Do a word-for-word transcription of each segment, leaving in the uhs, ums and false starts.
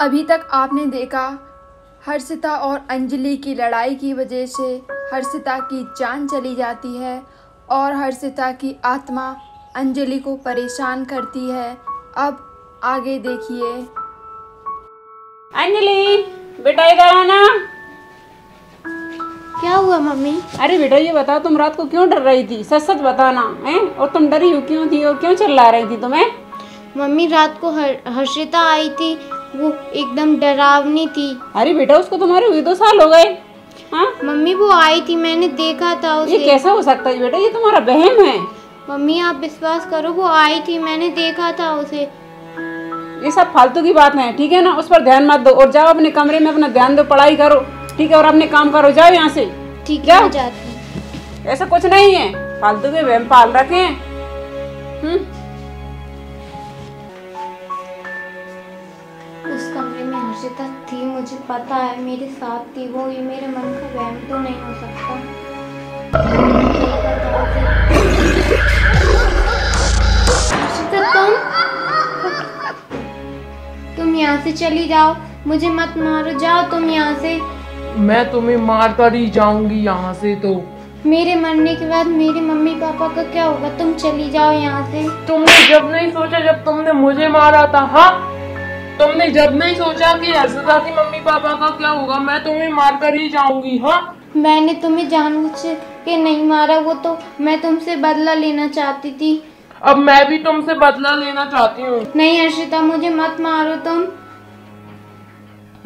अभी तक आपने देखा हर्षिता और अंजलि की लड़ाई की वजह से हर्षिता की जान चली जाती है और हर्षिता की आत्मा अंजलि को परेशान करती है। अब आगे देखिए। अंजलि बेटा इधर आना। क्या हुआ मम्मी? अरे बेटा ये बताओ तुम रात को क्यों डर रही थी? सच सच बताना है। और तुम डरी हुई क्यों थी और क्यों चिल्ला रही थी तुम्हें? मम्मी रात को हर, हर्षिता आई थी, वो एकदम डरावनी थी। अरे बेटा उसको तुम्हारे हुए दो साल हो गए। हाँ मम्मी वो आई थी, मैंने देखा था उसे। ये कैसा हो सकता है बेटा, ये तुम्हारा वहम है। मम्मी आप विश्वास करो वो आई थी, मैंने देखा था उसे। ये सब फालतू की बात है, ठीक है ना, उस पर ध्यान मत दो और जाओ अपने कमरे में अपना ध्यान दो, पढ़ाई करो, ठीक है, और अपने काम करो, जाओ यहाँ से, ठीक है। जाती है, ऐसा कुछ नहीं है, फालतू के वहम पाल रखे हैं। उस कमरे में हर्षिता थी, मुझे पता है, मेरे साथ थी वो, ये मेरे मन का वहम तो नहीं हो सकता। हर्षिता तुम तुम यहाँ से चली जाओ, मुझे मत मारो, जाओ तुम यहाँ से। मैं तुम्हें मारता नहीं जाऊंगी यहाँ से। तो मेरे मरने के बाद मेरे मम्मी पापा का क्या होगा? तुम चली जाओ यहाँ से। तुमने जब नहीं सोचा जब तुमने मुझे मारा था। हाँ तुमने जब नहीं सोचा कि हर्षिता की मम्मी पापा का क्या होगा? मैं तुम्हें मारकर ही जाऊंगी। हाँ मैंने तुम्हें जानबूझ के नहीं मारा, वो तो मैं तुमसे बदला लेना चाहती थी। अब मैं भी तुमसे बदला लेना चाहती हूँ। नहीं हर्षिता मुझे मत मारो तुम,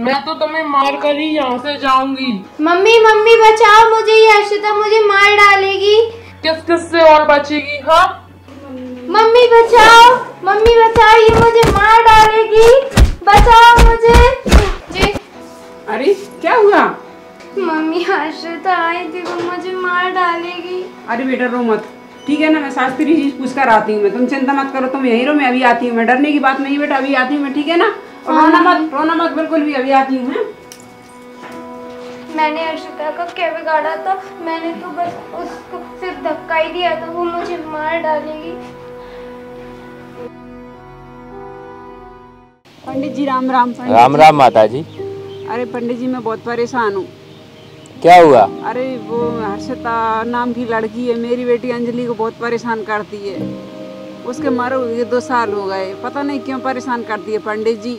मैं तो तुम्हें मार कर ही यहाँ से जाऊंगी। मम्मी मम्मी बचाओ मुझे, ये हर्षिता मुझे मार डालेगी। किस किस से और बचेगी? हाँ मम्मी बचाओ, मम्मी बचाओ, ये मुझे मार डालेगी, बचाओ मुझे जी। अरे क्या हुआ? मम्मी हर्षिता आई थी, वो मुझे मार डालेगी। अरे बेटा रो मत, ठीक है ना, मैं शास्त्री जी पूछ कर आती हूँ। मैं तुम चिंता मत करो, तुम यहीं रहो, मैं अभी आती हूँ। मैं डरने की बात नहीं बेटा, अभी आती हूँ मैं, ठीक है ना। रोना मत, रोना मत, बिल्कुल भी, अभी आती हूँ। मैंने हर्षिता का क्या बिगाड़ा था? मैंने तो बस उसको सिर्फ धक्का ही दिया था, वो मुझे मार डालेगी। पंडित जी राम राम। राम राम माता जी। अरे पंडित जी मैं बहुत परेशान हूँ। क्या हुआ? अरे वो हर्षिता नाम की लड़की है, मेरी बेटी अंजलि को बहुत परेशान करती है। उसके मारे हुए दो साल हो गए, पता नहीं क्यों परेशान करती है पंडित जी।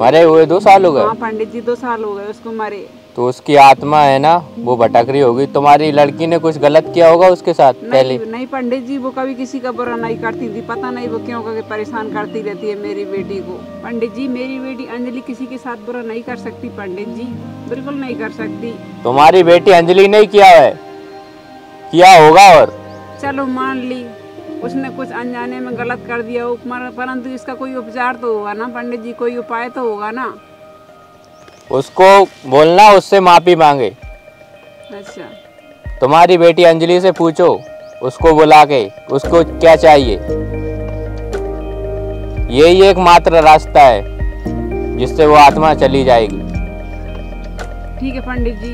मरे हुए दो साल हो गए? हाँ पंडित जी दो साल हो गए उसको मारे। तो उसकी आत्मा है ना वो भटक रही होगी, तुम्हारी लड़की ने कुछ गलत किया होगा उसके साथ पहले। नहीं, नहीं पंडित जी वो कभी किसी का बुरा नहीं करती थी, पता नहीं वो क्यों करके परेशान करती रहती है मेरी बेटी को। पंडित जी मेरी बेटी अंजलि किसी के साथ बुरा नहीं कर सकती पंडित जी, बिल्कुल नहीं कर सकती। तुम्हारी बेटी अंजलि नहीं किया है, किया होगा, और चलो मान ली उसने कुछ अनजाने में गलत कर दिया हो, परंतु इसका कोई उपचार तो होगा ना पंडित जी, कोई उपाय तो होगा ना। उसको बोलना उससे माफी मांगे। अच्छा तुम्हारी बेटी अंजलि से पूछो, उसको बुला के, उसको क्या चाहिए, यही एकमात्र रास्ता है जिससे वो आत्मा चली जाएगी। ठीक है पंडित जी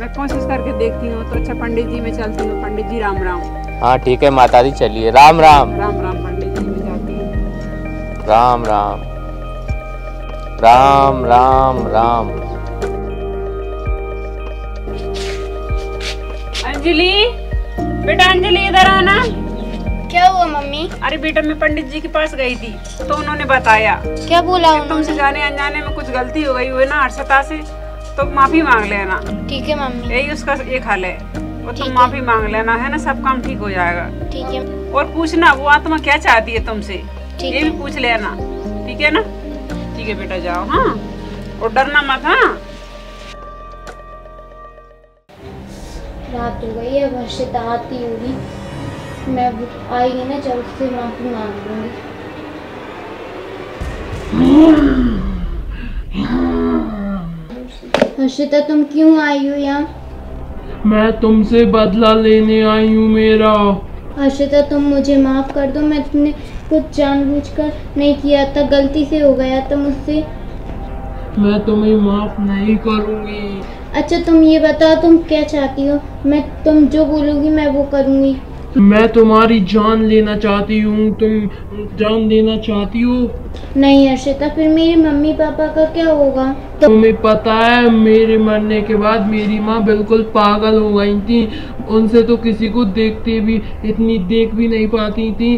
मैं कोशिश करके देखती हूँ। तो अच्छा पंडित जी मैं चलती हूँ। पंडित जी राम राम। हाँ ठीक है माता जी चलिए। राम राम। राम राम पंडित जी भी जाती है। राम राम राम राम राम। अंजलि बेटा, अंजलि इधर आना। क्या हुआ मम्मी? अरे बेटा मैं पंडित जी के पास गई थी तो उन्होंने बताया। क्या बोला उन्होंने? तुमसे जाने अनजाने में कुछ गलती हो गई हुई ना हर्षिता से, तो माफी मांग लेना। ठीक है मम्मी, यही उसका एक हल है, तुम माफी मांग लेना, है ना, सब काम ठीक हो जाएगा। ठीक है। और पूछना वो आत्मा क्या चाहती है तुमसे, ये भी पूछ लेना, ठीक है ना। ठीक है बेटा जाओ। हाँ और डरना मत। हाँ रात हो गई है, हर्षिता आती होगी, मैं आएगी ना जब उससे माफी मांग लूंगी। हर्षिता तुम क्यों आई हो यहाँ? मैं तुमसे बदला लेने आई हूँ मेरा। हर्षिता तुम मुझे माफ कर दो, मैं तुमने कुछ जानबूझकर नहीं किया था, गलती से हो गया था मुझसे। मैं तुम्हें माफ नहीं करूँगी। अच्छा तुम ये बताओ तुम क्या चाहती हो? मैं तुम जो बोलोगी मैं वो करूँगी। मैं तुम्हारी जान लेना चाहती हूँ। तुम जान देना चाहती हो? नहीं अर्शिता, फिर मेरे मम्मी पापा का क्या होगा? तुम्हें पता है मेरे मरने के बाद मेरी माँ बिल्कुल पागल हो गई थी। उनसे तो किसी को देखते भी इतनी देख भी नहीं पाती थी।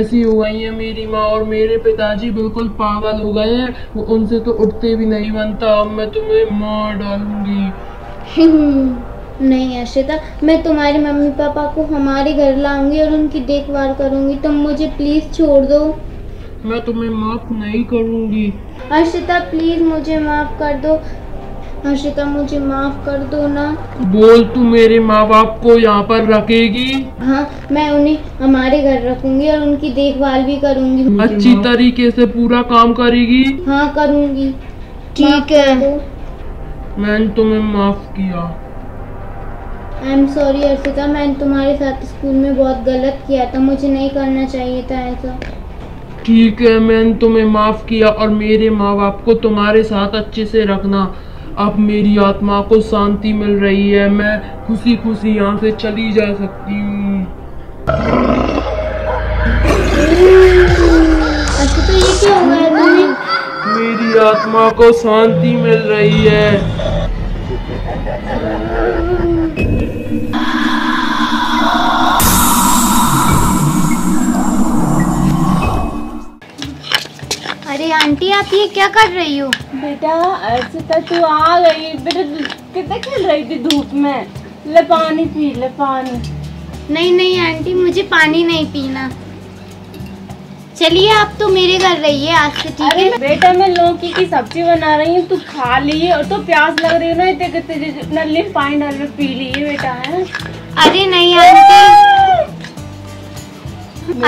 ऐसी हो गई है मेरी माँ, और मेरे पिताजी बिल्कुल पागल हो गए हैं। उनसे तो उठते भी नहीं बनता। अब मैं तुम्हें मार डालूंगी। नहीं अर्शिता, मैं तुम्हारे मम्मी पापा को हमारे घर लाऊंगी और उनकी देखभाल करूंगी। तुम मुझे प्लीज छोड़ दो। मैं तुम्हें माफ नहीं करूंगी। अर्शिता प्लीज मुझे माफ कर दो। अर्शिता मुझे माफ कर दो ना। बोल, तू मेरे माँ बाप को यहाँ पर रखेगी? हाँ, मैं उन्हें हमारे घर रखूंगी और उनकी देखभाल भी करूंगी। अच्छी तरीके से पूरा काम करेगी? हाँ करूँगी। ठीक है, मैंने तुम्हें माफ किया। आई एम सॉरी अर्शिता, मैंने तुम्हारे साथ स्कूल में बहुत गलत किया था। मुझे नहीं करना चाहिए था ऐसा। ठीक है, मैंने तुम्हें माफ़ किया, और मेरे माँ बाप को तुम्हारे साथ अच्छे से रखना। अब मेरी आत्मा को शांति मिल रही है, मैं खुशी खुशी यहाँ से चली जा सकती हूँ। अर्शिता ये क्या हुआ है तुम्हें? मेरी आत्मा को शांति मिल रही है। अरे आंटी, आप ये क्या कर रही हो? बेटा अर्शिता तू आ गई। बेटा कितना खेल रही थी धूप में। ले पानी पी ले पानी। नहीं नहीं आंटी, मुझे पानी नहीं पीना। चलिए आप तो मेरे घर रहिए आज से, ठीक है? बेटा मैं लौकी की सब्जी बना रही हूँ, तू खा लीजिए। और तो प्यास लग रही हो ना, इतने कितने नींबू पानी डाल में पी लीजिए बेटा है। अरे नहीं आंटी,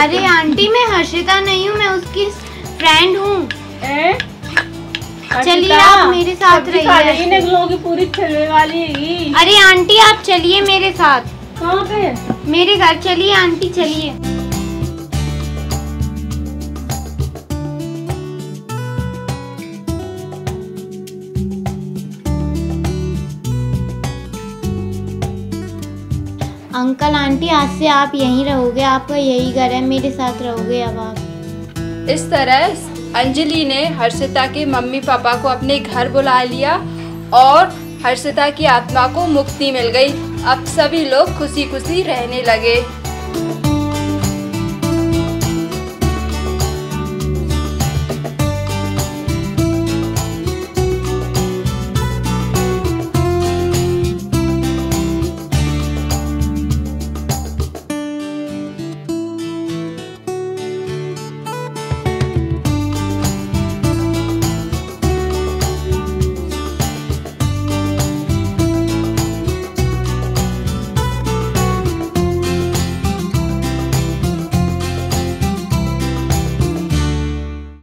अरे आंटी मैं हर्षिता नहीं हूँ, मैं उसकी फ्रेंड हूँ। चलिए आप मेरे साथ रहिए। लोगी पूरी चलने वाली है। अरे आंटी आप चलिए मेरे साथ। कहाँ पे? मेरे घर चलिए आंटी, चलिए। अंकल आंटी आज से आप यहीं रहोगे, आपका यही घर है, मेरे साथ रहोगे अब आप। इस तरह अंजलि ने हर्षिता के मम्मी पापा को अपने घर बुला लिया और हर्षिता की आत्मा को मुक्ति मिल गई। अब सभी लोग खुशी खुशी रहने लगे।